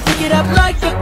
gotta pick it up like the